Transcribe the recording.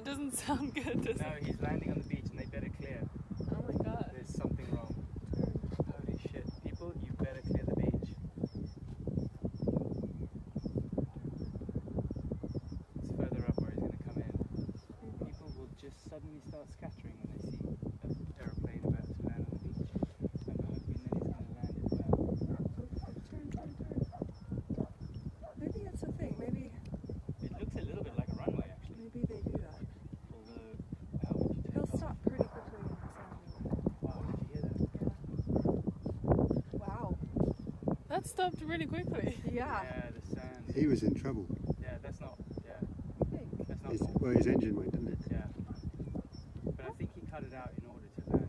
It doesn't sound good, does it? No, he's landing on the beach and they better clear. Oh my god. There's something wrong. Holy shit. People, you better clear the beach. It's further up where he's going to come in. People will just suddenly start scattering when they see an aeroplane about to land on the beach. I'm hoping that he's going to land as well. Turn. Maybe it's a thing, maybe. It looks a little bit like a runway, actually. Maybe they do that. Although, how would you do that? They'll stop pretty quickly in the sound. Wow, did you hear that? Yeah. Wow. That stopped really quickly. Yeah. Yeah, the sound. He was in trouble. Yeah, that's not. Yeah. I think. That's not. Well, his engine went, didn't it? Yeah. But I think he cut it out in order to.